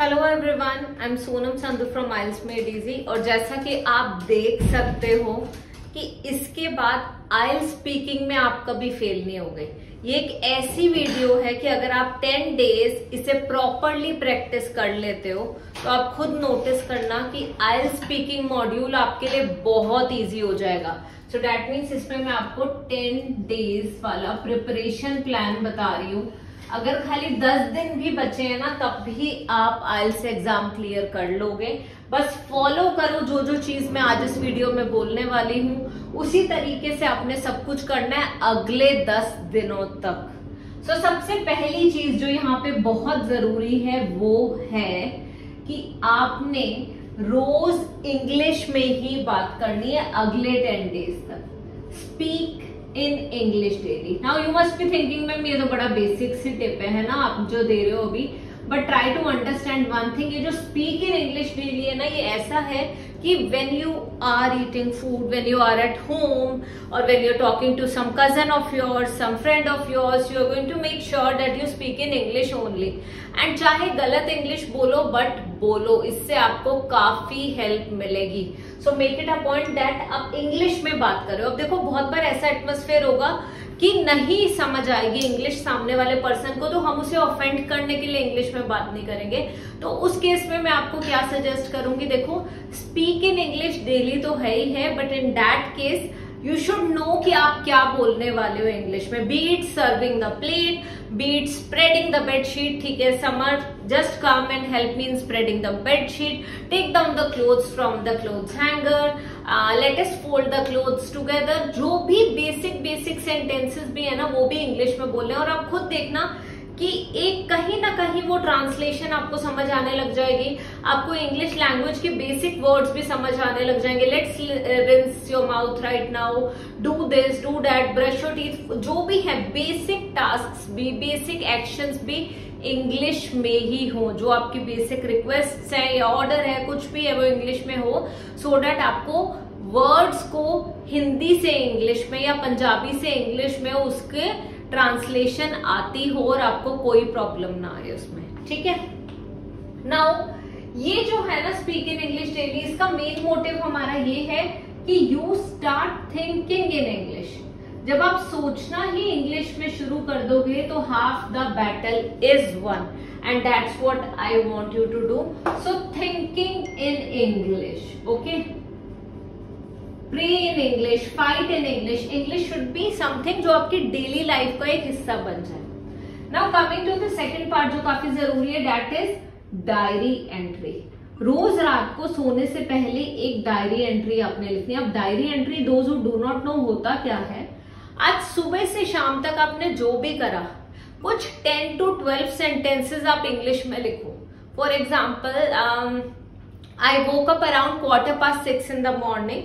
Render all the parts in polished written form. Hello everyone, I am Sonam Sandhu from IELTS made easy. और जैसा कि आप देख सकते हो कि इसके बाद आइल्स स्पीकिंग में आप कभी फेल नहीं हो गए। ये एक ऐसी वीडियो है कि अगर आप 10 डेज इसे प्रॉपरली प्रैक्टिस कर लेते हो तो आप खुद नोटिस करना कि आइल्स स्पीकिंग मॉड्यूल आपके लिए बहुत ईजी हो जाएगा। सो डैट मीन्स इसमें मैं आपको 10 डेज वाला प्रिपरेशन प्लान बता रही हूँ। अगर खाली 10 दिन भी बचे हैं ना, तब भी आप आइल्स एग्जाम क्लियर कर लोगे। बस फॉलो करो जो जो चीज मैं आज इस वीडियो में बोलने वाली हूँ, उसी तरीके से आपने सब कुछ करना है अगले 10 दिनों तक। सो सबसे पहली चीज जो यहाँ पे बहुत जरूरी है वो है कि आपने रोज इंग्लिश में ही बात करनी है अगले 10 डेज तक। Speak in English daily. Now you must be thinking ma'am ये तो बड़ा बेसिक सी टिप है ना आप जो दे रहे हो अभी, but try to understand one thing. ये जो स्पीक इन इंग्लिश डेली है ना, ये ऐसा है कि when you are eating food, when you are at home और when you are talking to some cousin of yours, some friend of yours, you are going to make sure that you speak in English only. And चाहे गलत English बोलो but बोलो, इससे आपको काफी help मिलेगी। So make it a point that आप English में बात करो। अब देखो बहुत बार ऐसा एटमोस्फेयर होगा कि नहीं समझ आएगी इंग्लिश सामने वाले पर्सन को, तो हम उसे ऑफेंड करने के लिए इंग्लिश में बात नहीं करेंगे। तो उस केस में मैं आपको क्या सजेस्ट करूंगी, देखो स्पीक इन इंग्लिश डेली तो है ही है, but in that case you should know कि आप क्या बोलने वाले हो इंग्लिश में। Be it serving the plate, be it spreading the bedsheet, ठीक है Samar, just come and help me in spreading the bedsheet, take down the clothes from the clothes hanger, let us fold the clothes together. जो भी basic sentences भी है ना, वो भी English में बोलने। और आप खुद देखना कि एक कहीं ना कहीं वो ट्रांसलेशन आपको समझ आने लग जाएगी, आपको इंग्लिश लैंग्वेज के बेसिक वर्ड्स भी समझ आने लग जाएंगे। Let's rinse your mouth right now, do this, do that, brush your teeth, जो भी है बेसिक टास्क्स भी, बेसिक एक्शंस भी इंग्लिश में ही हो। जो आपकी बेसिक रिक्वेस्ट है या ऑर्डर है, कुछ भी है, वो इंग्लिश में हो, सो दैट आपको वर्ड्स को हिंदी से इंग्लिश में या पंजाबी से इंग्लिश में उसके ट्रांसलेशन आती हो और आपको कोई प्रॉब्लम ना आए उसमें, ठीक है। नाउ ये जो है ना स्पीक इन इंग्लिश डेली, इसका मेन मोटिव हमारा ये है कि you start thinking in English. जब आप सोचना ही इंग्लिश में शुरू कर दोगे तो half the battle is won, and that's what I want you to do. So thinking in English, okay, pray in English, fight in English. English should be something जो आपकी डेली लाइफ का एक हिस्सा बन जाए। Now coming to the second part जो काफी जरूरी है, दैट इज डायरी एंट्री। रोज रात को सोने से पहले एक डायरी एंट्री आपने लिखनी है। अब diary entry those who do not know होता क्या है, आज सुबह से शाम तक आपने जो भी करा कुछ 10 to 12 सेंटेंसेज आप इंग्लिश में लिखो। For example, I woke up around 6:15 in the morning.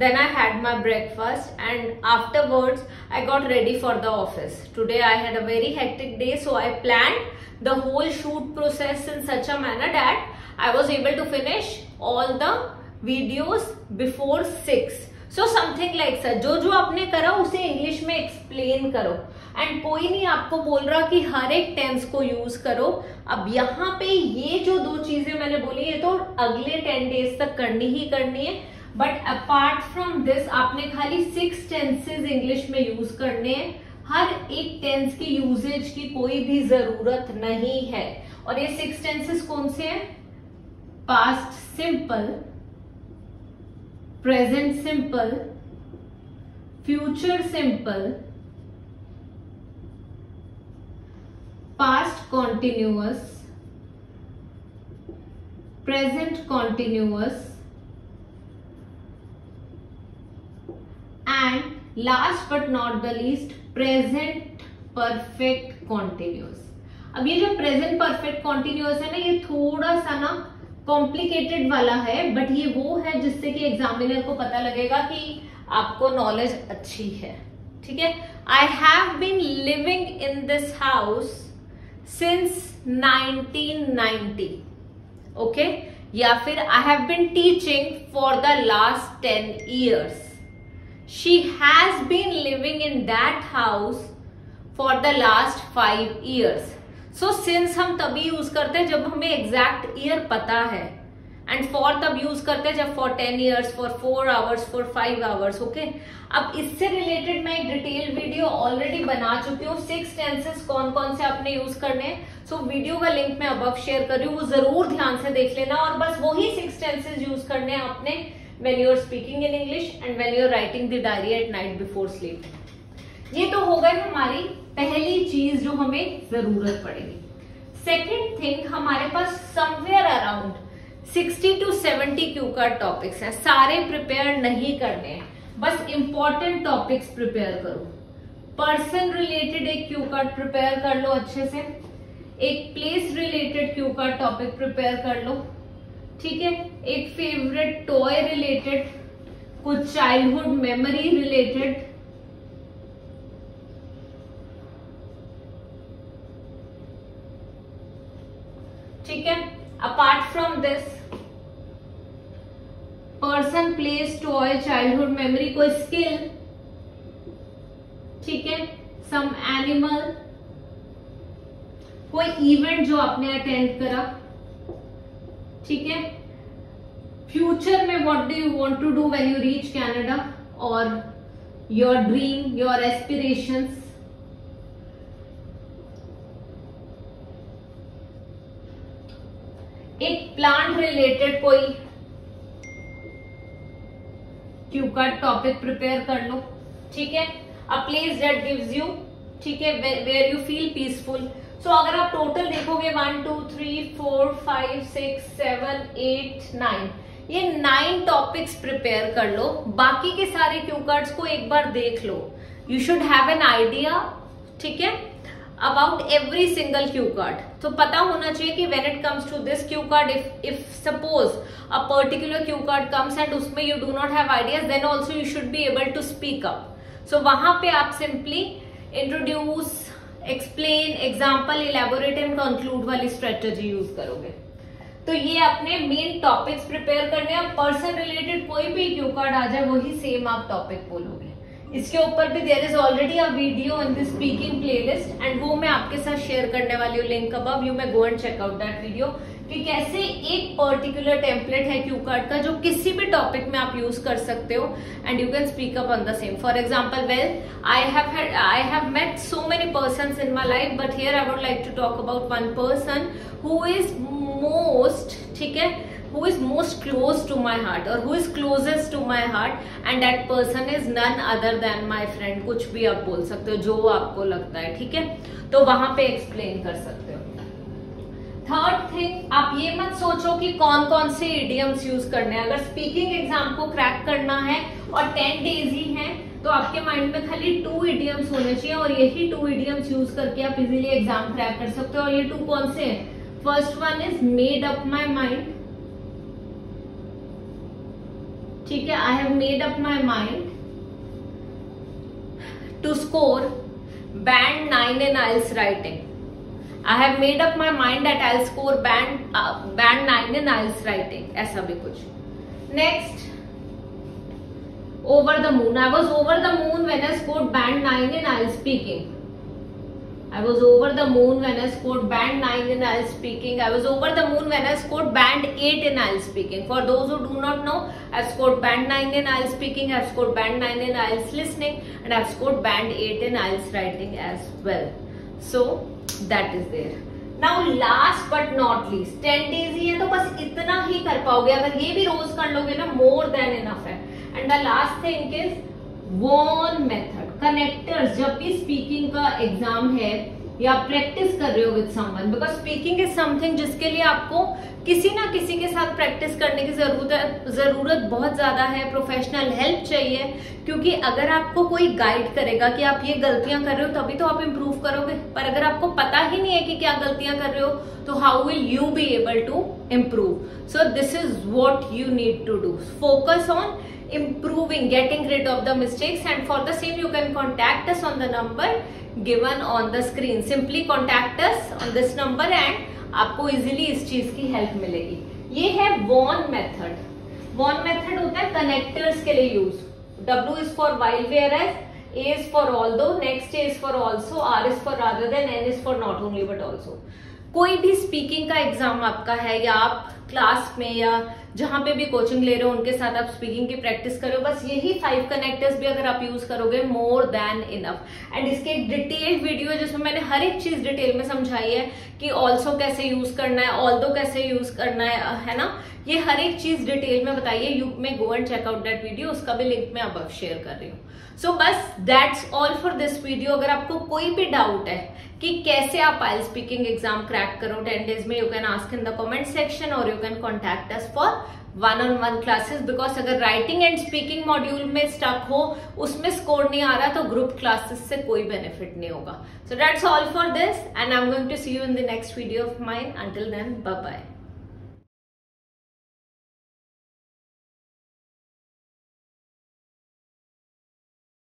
Then I had my breakfast, and afterwards I got ready for the office. Today I had a very hectic day, so I planned the whole shoot process in such a manner that I was able to finish all the videos before 6. So something like that. जो जो आपने करा उसे English में explain करो। And कोई नहीं आपको बोल रहा कि हर एक टेंस को यूज करो। अब यहाँ पे ये जो दो चीजें मैंने बोली ये तो अगले 10 डेज तक करनी ही करनी है, बट अपार्ट फ्रॉम दिस आपने खाली 6 टेंसेज इंग्लिश में यूज करने हैं। हर एक टेंस की यूजेज की कोई भी जरूरत नहीं है। और ये 6 टेंसेज कौन से हैं? Past simple, present simple, future simple, past continuous, present continuous, and last but not the least present perfect continuous. अब ये जो प्रेजेंट परफेक्ट कॉन्टिन्यूअस है ना, ये थोड़ा सा ना कॉम्प्लिकेटेड वाला है, बट ये वो है जिससे कि एग्जामिनर को पता लगेगा कि आपको नॉलेज अच्छी है, ठीक है। I have been living in this house since 1990, okay, या फिर I have been teaching for the last 10 years. She has been living in that house for the last 5 years. So since हम तभी use करते हैं जब हमें exact year पता है, एंड फॉर तब यूज करते हैं जब for 10 years, for 4 hours, for 5 hours. Okay, अब इससे रिलेटेड मैं एक डिटेल वीडियो ऑलरेडी बना चुकी हूँ. 6 टेंसेस कौन कौन से आपने यूज करने हैं, सो वीडियो का लिंक मैं अब शेयर कर रही हूँ, वो जरूर ध्यान से देख लेना. और बस वही 6 टेंसेस यूज करने हैं आपने when you are speaking in English and when you are writing the diary at night before sleep. ये तो हो गई हमारी पहली चीज जो हमें जरूरत पड़ेगी. सेकेंड थिंग, हमारे पास समवेयर अराउंड 60 to 70 क्यू का टॉपिक्स हैं. सारे प्रिपेयर नहीं करने हैं, बस इंपॉर्टेंट टॉपिक्स प्रिपेयर करो. पर्सन रिलेटेड एक क्यू कार्ड प्रिपेयर कर लो अच्छे से, एक place related cue card topic prepare कर लो, ठीक है, एक फेवरेट टॉय रिलेटेड, कुछ चाइल्डहुड मेमोरी रिलेटेड, ठीक है. Apart from this person, place, toy, childhood memory, कोई स्किल, ठीक है, सम एनिमल, कोई इवेंट जो आपने अटेंड करा, ठीक है. फ्यूचर में what do you want to do when you reach Canada, और योर ड्रीम, योर एस्पिरेशंस, एक प्लांट रिलेटेड कोई क्यू कार्ड टॉपिक प्रिपेयर कर लो, ठीक है. A place that gives you, ठीक है, where you feel peaceful. So अगर आप टोटल देखोगे 1 2 3 4 5 6 7 8 9, ये 9 टॉपिक्स प्रिपेयर कर लो. बाकी के सारे क्यू कार्ड्स को एक बार देख लो. You should have an idea, ठीक है, about every single cue card. तो पता होना चाहिए कि when it comes to this cue card, if suppose a particular cue card comes and उसमें you do not have ideas, then also you should be able to speak up. So वहां पे आप simply introduce, explain, example, elaborate and conclude वाली strategy use करोगे. तो ये अपने main topics prepare करने हैं. पर्सन रिलेटेड कोई भी क्यू कार्ड आ जाए वही सेम आप टॉपिक बोलोगे. इसके ऊपर भी there is already a video in this speaking playlist, and वो मैं आपके साथ शेयर करने वाली हूँ. Link above, you may go and check out that video, कि कैसे एक पर्टिकुलर टेम्पलेट है क्यू कार्ड का जो किसी भी टॉपिक में आप यूज कर सकते हो, and you can speak up on the same. For example, well I have met so many persons in my life, but here I would like to talk about one person who is most, ठीक है, who is most close to my heart, or who is closest to my heart, and that person is none other than my friend. कुछ भी आप बोल सकते हो जो आपको लगता है, ठीक है, तो वहां पे एक्सप्लेन कर सकते हो. थर्ड थिंग, आप ये मत सोचो कि कौन कौन से इडियम्स यूज करने हैं. अगर स्पीकिंग एग्जाम को क्रैक करना है और 10 days ही है, तो आपके माइंड में खाली 2 इडियम्स होने चाहिए, और यही 2 इडियम्स यूज करके आप इजीली एग्जाम क्रैक कर सकते हो. और ये 2 कौन से हैं? First one is made up my mind, ठीक है, I have made up my mind to score band 9 in IELTS writing. I have made up my mind that I will score band 9 in IELTS writing, ऐसा भी कुछ. Next, over the moon, I was over the moon when I scored band 9 in IELTS speaking. I was over the moon when I scored band 9 in IELTS speaking. I was over the moon when I scored band 8 in IELTS speaking. For those who do not know, I've scored band 9 in IELTS speaking, I've scored band 9 in IELTS listening, and I've scored band 8 in IELTS writing as well. So that is there. Now last but not least, 10 days ही है, तो बस इतना ही कर पाओगे. अगर ये भी रोज कर लोगे ना, more than enough है. And the last thing is worn method. Connectors, जब भी स्पीकिंग का एग्जाम है या प्रैक्टिस कर रहे हो with someone, because speaking is something जिसके लिए आपको किसी ना किसी के साथ प्रैक्टिस करने की जरूरत बहुत ज्यादा है. प्रोफेशनल हेल्प चाहिए, क्योंकि अगर आपको कोई गाइड करेगा कि आप ये गलतियां कर रहे हो तभी तो आप इम्प्रूव करोगे, पर अगर आपको पता ही नहीं है कि क्या गलतियां कर रहे हो, तो how will you be able to improve. So this is what you need to do. Focus on improving, getting rid of the mistakes, and for the same you can contact us on the number given on the screen. Simply contact us on this number and आपको easily इस चीज की help मिलेगी. ये है Vaughan method. Vaughan method होता है connectors के लिए use. W is for while whereas, A is for although, next is for also, R is for rather than, N is for not only but also. कोई भी speaking का exam आपका है या आप क्लास में या जहां पे भी कोचिंग ले रहे हो उनके साथ आप स्पीकिंग की प्रैक्टिस करो, बस यही 5 कनेक्टर्स भी अगर आप यूज करोगे मोर देन इनफ. एंड इसके एक डिटेल्ड वीडियो है जिसमें मैंने हर एक चीज डिटेल में समझाई है कि ऑल्सो कैसे यूज करना है, ऑल्दो कैसे यूज करना है ना, ये हर एक चीज डिटेल में बताइए. You may go and check out that video, उसका भी लिंक मैं अब शेयर कर रही हूँ. सो बस that's all for this video. अगर आपको कोई भी डाउट है कि कैसे आप IELTS स्पीकिंग एग्जाम क्रैक करो 10 days में, you can ask in the comment section और you can contact us for one-on-one classes. Because अगर राइटिंग एंड स्पीकिंग मॉड्यूल में स्टक हो, उसमें स्कोर नहीं आ रहा, तो ग्रुप क्लासेस से कोई बेनिफिट नहीं होगा. So that's all for this and I am going to see you in the next video of mine. Until then bye bye.